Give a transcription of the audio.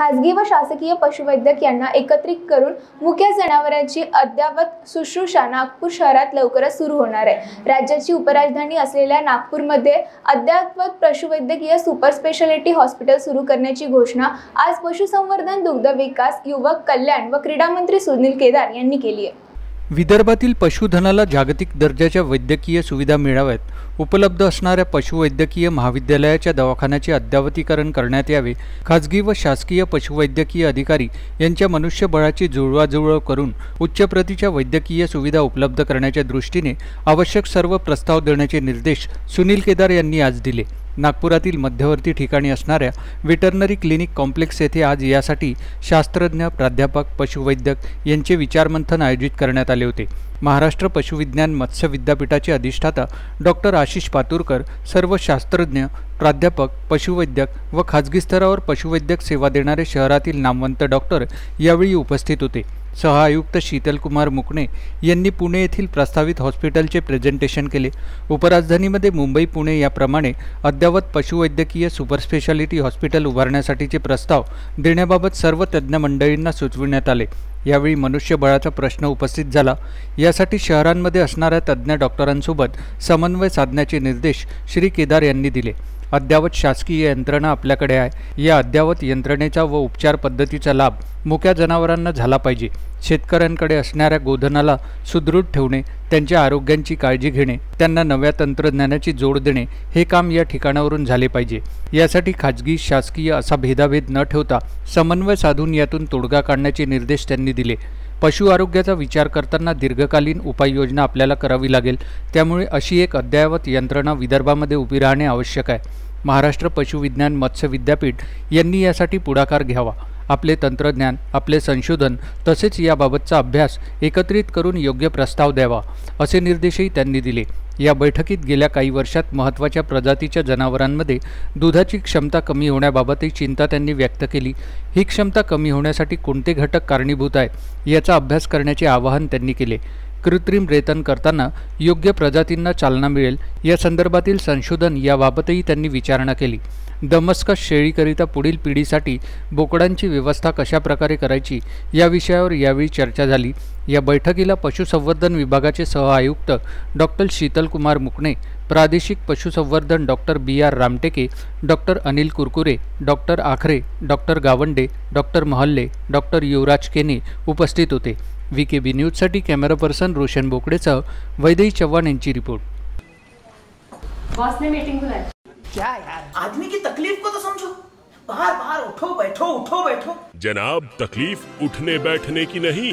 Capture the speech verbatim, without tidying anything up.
खासगी व शासकीय पशुवैद्यक यांना एकत्रित करून मुख्य जनावरांची अद्ययावत शुश्रूषा नागपूर शहरात लवकरच सुरू होणार आहे। राज्याची उपराजधानी असलेल्या नागपूरमध्ये अद्ययावत पशुवैद्यकीय सुपर स्पेशालिटी हॉस्पिटल सुरू करण्याची घोषणा आज पशुसंवर्धन, दुग्ध विकास, युवक कल्याण व क्रीडा मंत्री सुनील केदार यांनी केली आहे। विदर्भातील पशुधनाला जागतिक दर्जाच्या वैद्यकीय सुविधा मिळाव्यात, उपलब्ध असणाऱ्या पशुवैद्यकीय महाविद्यालयाच्या दवाखान्याचे अद्ययावतीकरण करण्यात यावे, खाजगी व शासकीय पशुवैद्यकीय अधिकारी यांच्या मनुष्यबळाची जुळवाजुळव करून उच्च प्रतीच्या वैद्यकीय सुविधा उपलब्ध करण्याच्या दृष्टीने आवश्यक सर्व प्रस्ताव देण्याचे निर्देश सुनील केदार यांनी आज दिले। नागपुरातील मध्यवर्ती ठिकाणी असणाऱ्या वेटरनरी क्लिनिक कॉम्प्लेक्स येथे आज यासाठी शास्त्रज्ञ, प्राध्यापक, पशुवैद्यक यांचे विचारमंथन आयोजित करण्यात आले होते। महाराष्ट्र पशुविज्ञान मत्स्य विद्यापीठाचे अधिष्ठाता डॉ आशीष पातुरकर सर्व शास्त्रज्ञ, प्राध्यापक, पशुवैद्यक व खाजगी स्तरावर पशुवैद्यक सेवा देणारे शहरातील नामवंत डॉक्टर यावेळी उपस्थित होते। सहआयुक्त शीतलकुमार मुकणे यांनी पुणे येथील प्रस्तावित हॉस्पिटलचे प्रेझेंटेशन केले। उपराजधानीमध्ये मुंबई, पुणे याप्रमाणे अद्ययावत पशुवैद्यकीय सुपर स्पेशालिटी हॉस्पिटल उभारण्यासाठीचे प्रस्ताव देण्याबाबत सर्व तज्ज्ञ मंडळींना सुचविण्यात आले। यावेळी मनुष्यबळाचा प्रश्न उपस्थित झाला। यासाठी शहरांमध्ये असणाऱ्या तज्ज्ञ डॉक्टरांसोबत समन्वय साधण्याचे निर्देश श्री केदार यांनी दिले। अद्ययावत शासकीय यंत्रणा आपल्याकडे आहे, या अद्ययावत यंत्रणेचा व उपचार पद्धतीचा लाभ मुक्या जनावरांना झाला पाहिजे। शेतकऱ्यांकडे असणाऱ्या गोधनाला सुदृढ ठेवणे, त्यांच्या आरोग्याची काळजी घेणे, त्यांना नव्या तंत्रज्ञानाची जोड देणे हे काम या ठिकाणावरून झाले पाहिजे। यासाठी खाजगी शासकीय असा भेदाभेद न ठेवता समन्वय साधून यातून तोडगा काढण्याचे निर्देश त्यांनी दिले। पशु आरोग्याचा विचार करताना दीर्घकालीन उपाययोजना आपल्याला करावी लागेल, त्यामुळे अशी एक अद्ययावत यंत्रणा विदर्भामध्ये उभी राहणे आवश्यक आहे। महाराष्ट्र पशुविज्ञान मत्स्य विद्यापीठ यांनी यासाठी पुढाकार घ्यावा, आपले तंत्रज्ञान, आपले संशोधन तसेच याबाबतचा अभ्यास एकत्रित करून योग्य प्रस्ताव द्यावा, असे निर्देशही त्यांनी दिले। या बैठकीत गेल्या काही वर्षात महत्त्वाच्या प्रजातीच्या जनावरांमध्ये दुधाची क्षमता कमी होण्याबाबतही चिंता त्यांनी व्यक्त केली। ही क्षमता कमी होण्यासाठी कोणते घटक कारणीभूत आहेत याचा अभ्यास करण्याचे आवाहन त्यांनी केले। कृत्रिम रेतन करताना योग्य प्रजातींना चालना मिळेल या संदर्भातील संशोधन याबाबतही त्यांनी विचारणा केली। दमस्क शेळीकरिता पुढील पिढीसाठी बोकडांची व्यवस्था कशा प्रकारे करायची या विषयावर यावेळी चर्चा झाली। या बैठकीला पशुसंवर्धन विभागाचे सहआयुक्त डॉ शीतलकुमार मुकणे, प्रादेशिक पशुसंवर्धन डॉ बी आर रामटेके, डॉ अनिल कुरकुरे, डॉ आखरे, डॉ गावंड्, डॉ महल्ले, डॉ युवराज केने उपस्थित होते। व्ही के बी न्यूज साठी कॅमेरा पर्सन रोशन बोकड़ेसह वैदेही चव्हाण यांची रिपोर्ट। बॉस ने मीटिंग बुलाई क्या यार, आदमी की तकलीफ को तो समझो। बाहर बाहर उठो बैठो उठो बैठो। जनाब, तकलीफ उठने बैठने की नहीं,